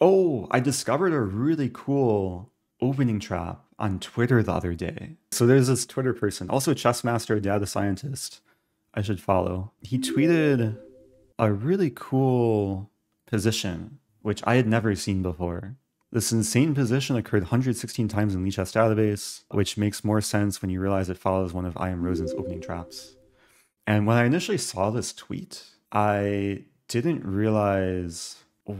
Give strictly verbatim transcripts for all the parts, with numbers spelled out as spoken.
Oh, I discovered a really cool opening trap on Twitter the other day. So there's this Twitter person, also chess master, data scientist, I should follow. He tweeted a really cool position, which I had never seen before. This insane position occurred one hundred sixteen times in Lichess database, which makes more sense when you realize it follows one of I am Rosen's opening traps. And when I initially saw this tweet, I didn't realize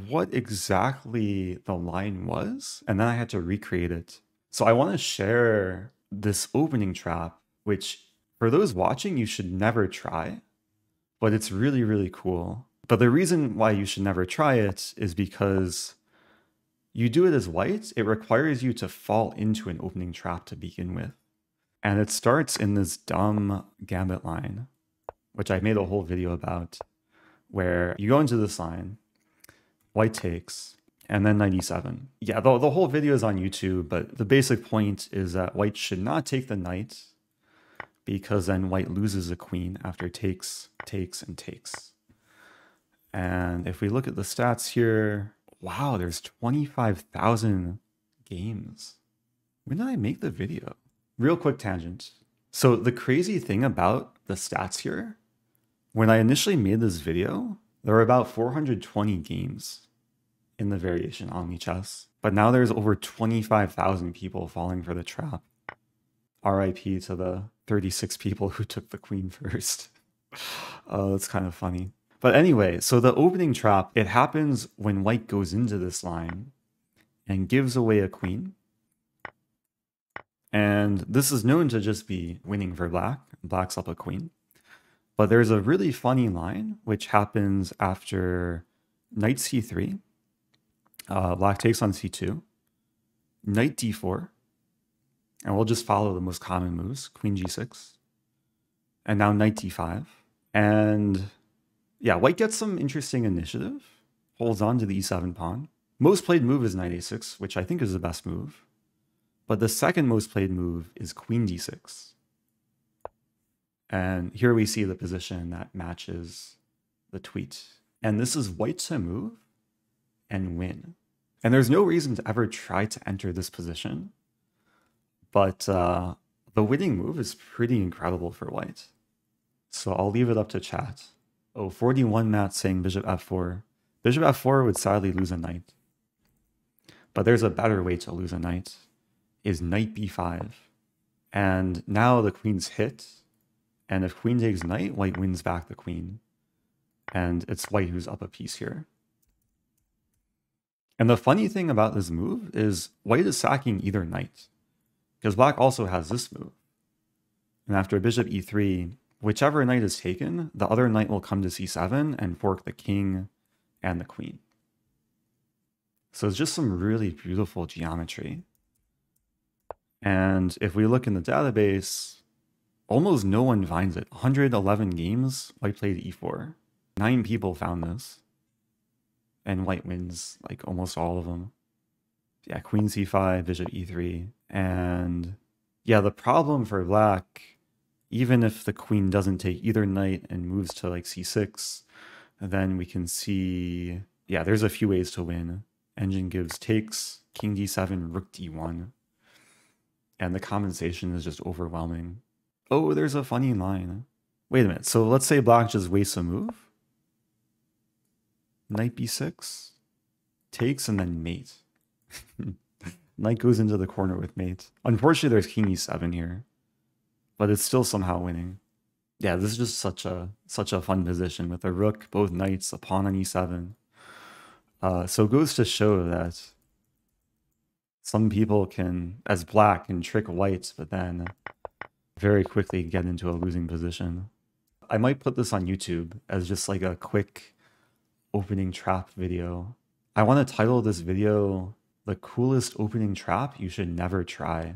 what exactly the line was, and then I had to recreate it. So I want to share this opening trap, which for those watching, you should never try, but it's really, really cool. But the reason why you should never try it is because you do it as white, it requires you to fall into an opening trap to begin with. And it starts in this dumb gambit line, which I made a whole video about, where you go into this line, white takes, and then ninety-seven. Yeah, the, the whole video is on YouTube, but the basic point is that white should not take the knight because then white loses a queen after takes, takes, and takes. And if we look at the stats here, wow, there's twenty-five thousand games. When did I make the video? Real quick tangent. So the crazy thing about the stats here, when I initially made this video, there were about four hundred twenty games in the variation on Lichess, but now there's over twenty-five thousand people falling for the trap. R I P to the thirty-six people who took the queen first. Oh, uh, that's kind of funny. But anyway, so the opening trap, it happens when white goes into this line and gives away a queen. And this is known to just be winning for black. Black's up a queen. But there's a really funny line which happens after knight c three. Uh, black takes on c two, knight d four, and we'll just follow the most common moves, queen g six, and now knight d five. And yeah, white gets some interesting initiative, holds on to the e seven pawn. Most played move is knight a six, which I think is the best move, but the second most played move is queen d six. And here we see the position that matches the tweet. And this is white to move and win. And there's no reason to ever try to enter this position, but uh, the winning move is pretty incredible for white. So I'll leave it up to chat. Oh, forty-one Matt saying bishop f four. Bishop f four would sadly lose a knight. But there's a better way to lose a knight, is knight b five. And now the queen's hit, and if queen takes knight, white wins back the queen. And it's white who's up a piece here. And the funny thing about this move is white is sacking either knight, because black also has this move. And after bishop e three, whichever knight is taken, the other knight will come to c seven and fork the king and the queen. So it's just some really beautiful geometry. And if we look in the database, almost no one finds it. one hundred eleven games, white played e four. Nine people found this. And white wins like almost all of them. Yeah, queen c five, bishop e three. And yeah, the problem for black, even if the queen doesn't take either knight and moves to like c six, then we can see, yeah, there's a few ways to win. Engine gives takes, king d seven, rook d one. And the compensation is just overwhelming. Oh, there's a funny line. Wait a minute. So let's say black just wastes a move. Knight b six, takes, and then mate. Knight goes into the corner with mate. Unfortunately, there's king e seven here, but it's still somehow winning. Yeah, this is just such a such a fun position with a rook, both knights, a pawn on e seven. Uh, so it goes to show that some people can, as black, can trick white, but then very quickly get into a losing position. I might put this on YouTube as just like a quick opening trap video. I want to title this video, "The Coolest Opening Trap You Should Never Try."